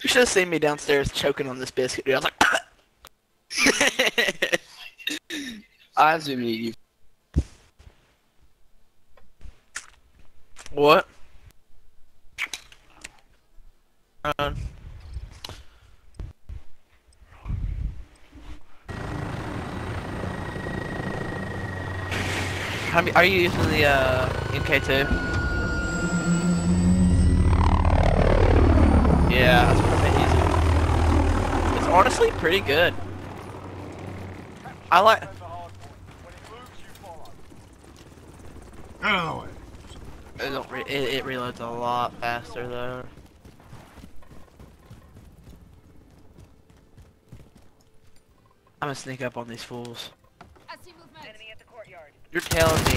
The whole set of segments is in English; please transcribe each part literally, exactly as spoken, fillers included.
You should have seen me downstairs choking on this biscuit, dude. I was like, I was gonna eat you. What? Um. How are you using the uh, M K two? Yeah, that's pretty easy. It's honestly pretty good. I like. Oh. It, don't re it, it reloads a lot faster though. I'm gonna sneak up on these fools. You're telling me.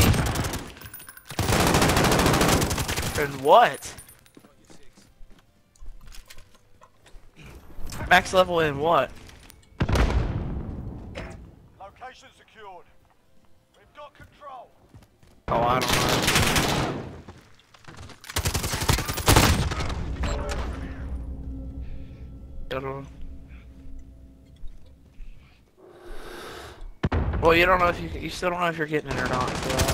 And what? Max level in what? Location secured. We've got control. Oh, I don't know. Well, you don't know if you you still don't know if you're getting it or not. So.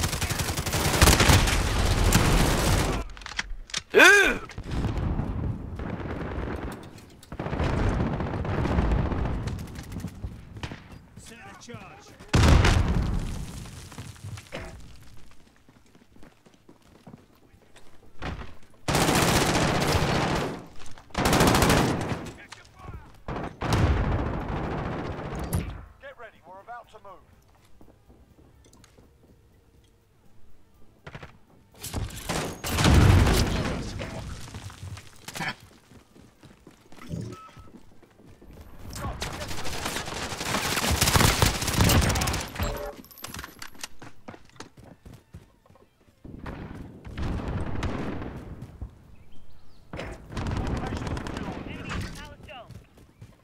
Dude.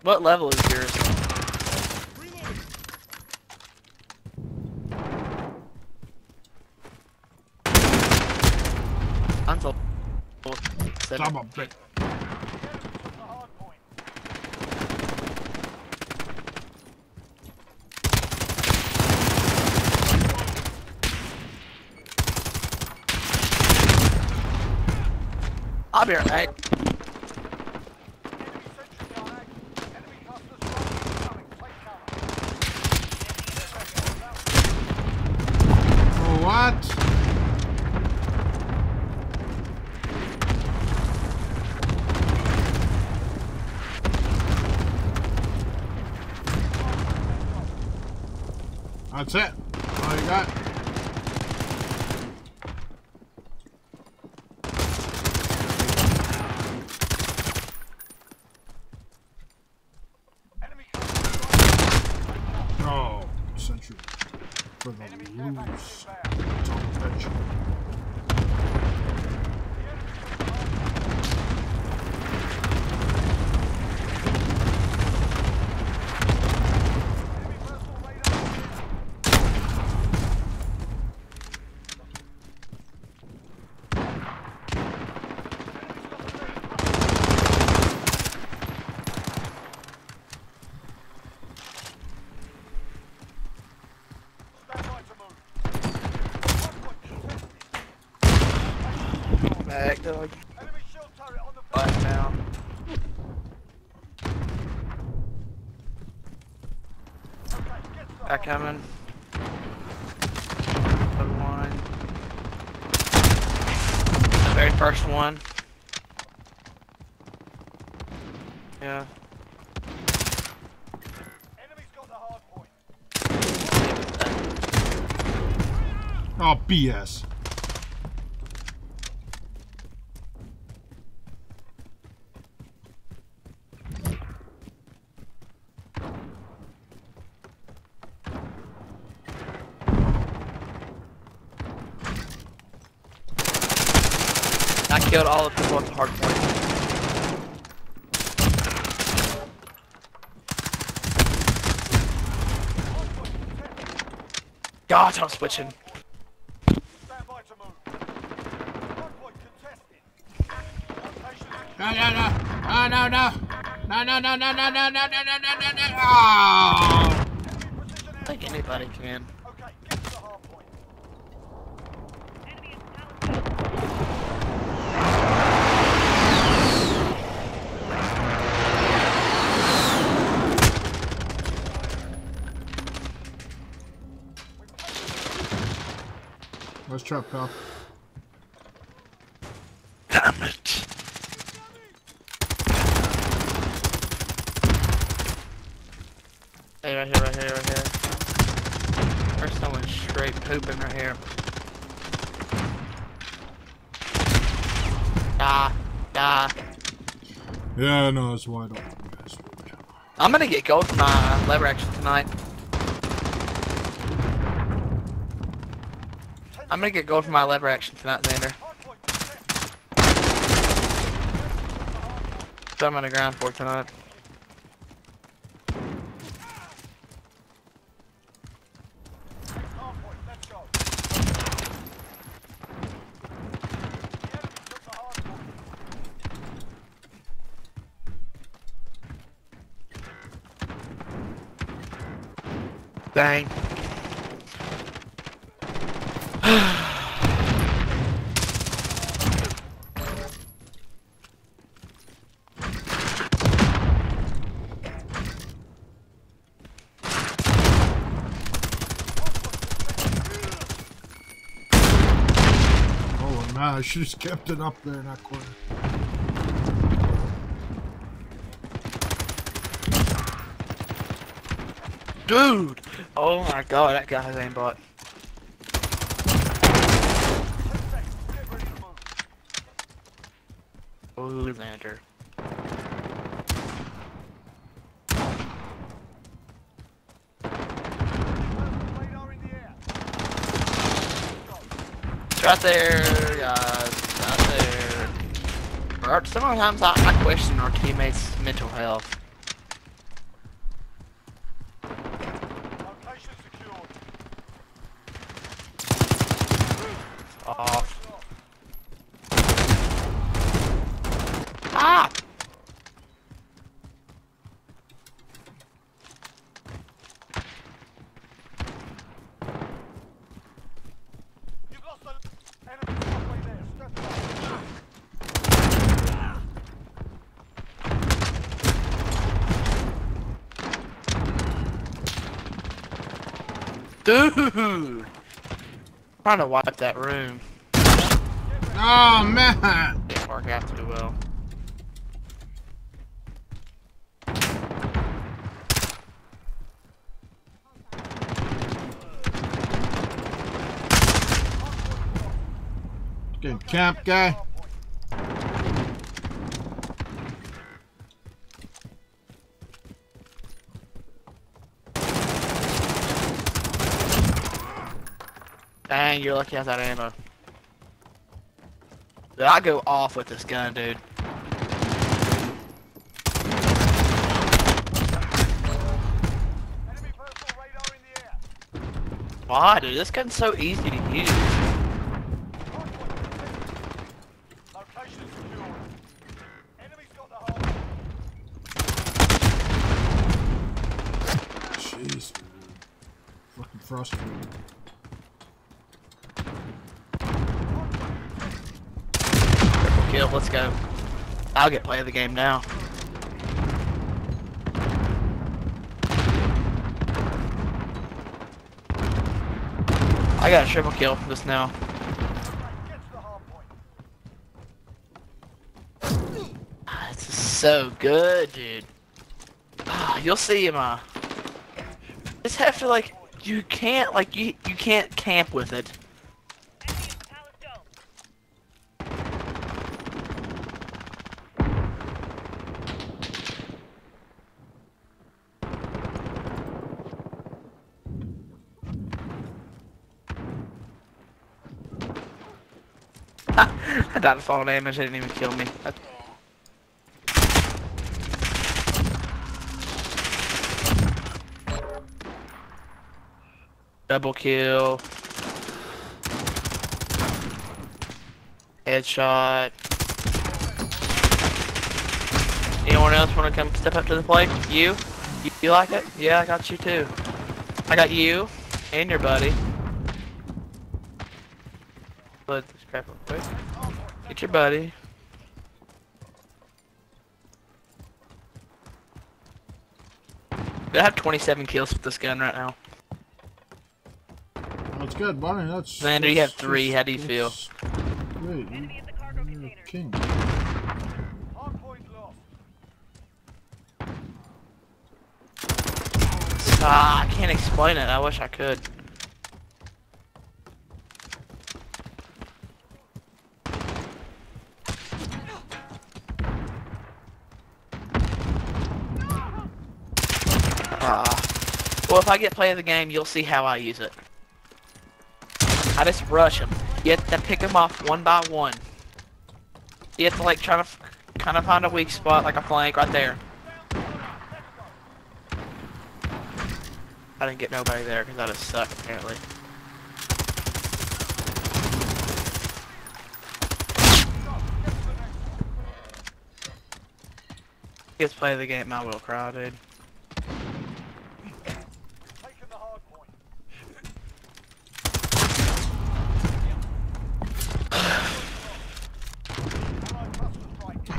What level is yours? I'm so I'm a bit. I'll be alright. That's it. That's all you got. Oh, sentry for the loose. It's on the bench. Enemy shield turret on the back now. Back coming. One. The very first one. Yeah. Enemy's got the hard point. Oh, B S. I killed all the people at the hard point. God, I'm switching. No, no, no. Oh, no, no. No, no, no, no, no, no, no, no, no, no, no, no. Oh. I think anybody can. Okay, get to the half point. Enemy is down. Nice trap, pal. Damn it. Hey, right here, right here, right here. There's someone straight pooping right here. Ah, ah. Yeah, no, it's wide open. I'm gonna get gold for my lever action tonight. I'm gonna get gold for my lever action tonight, Xander. That's what I'm gonna grind for tonight. Dang. Oh, no, I should have kept it up there in that corner. Dude! Oh my god, that guy has aimbot. Ooh, Xander. It's right there, guys. It's right there. Sometimes I, I question our teammates' mental health. Ah! You've lost the enemy halfway there. Step back. Dude! I'm trying to wipe that room. Oh man! Didn't work out too well. Good camp guy. Dang, you're lucky I have that ammo. Dude, I go off with this gun, dude. Enemy personal radar in the air. Wow, dude, this gun's so easy to use. Jeez, fucking frustrating. Triple kill, let's go. I'll get play of the game now. I got a triple kill for this now. Ah, this is so good, dude. Ah, you'll see him, uh. Just have to like, you can't like you you can't camp with it. I died to fall damage. It didn't even kill me. That's double kill. Headshot. Anyone else want to come step up to the plate? You? you? You like it? Yeah, I got you too. I got you and your buddy. Let's this crap real quick. Get your buddy. I have twenty-seven kills with this gun right now. That's good, Barney. That's. Xander, you have three. How do you feel? Great. Enemy in the cargo container. King. Ah, I can't explain it. I wish I could. Ah. Well, if I get play of the game, you'll see how I use it. I just rush them. You have to pick them off one by one. You have to like try to kind of find a weak spot, like a flank right there. I didn't get nobody there because I just suck apparently. Let's play the game. I will cry, dude.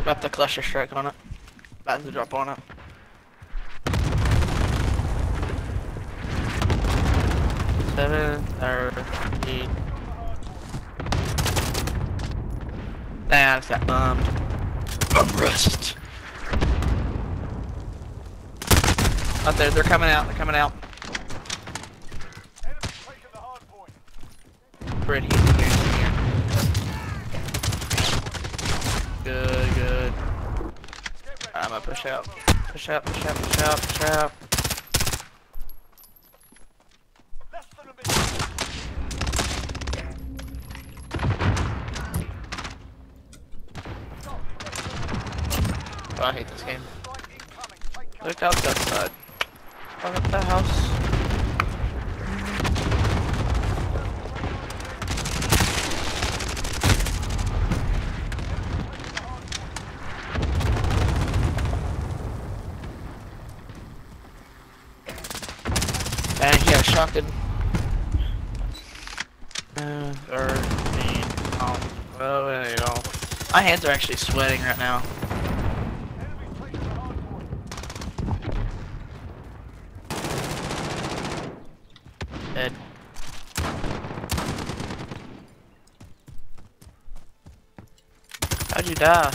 About the cluster strike on it. About to drop on it. Seven or eight. Nah, I just got bombed. I'm rushed. Up there, they're coming out, they're coming out. Pretty easy here, here. Good, good. Alright, I'm gonna push out. Push out, push out, push out, push out. Oh, I hate this game. Look out that side. Look at the house. And he got shotgun. Uh, or, mean, oh, well, you know. My hands are actually sweating right now. Dead. How'd you die?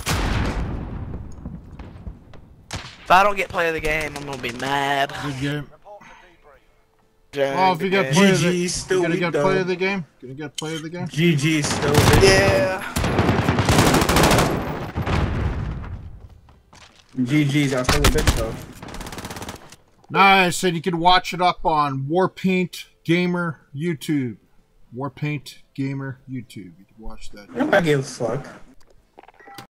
If I don't get play of the game, I'm gonna be mad. Good game. Oh, if you get play of the game, you gonna get play of the game? Gonna get play of the game? G G still. Yeah. G G's, I was still a bitch though. Nice, and you can watch it up on Warpaint Gamer YouTube. Warpaint Gamer YouTube. You can watch that. I don't give a fuck.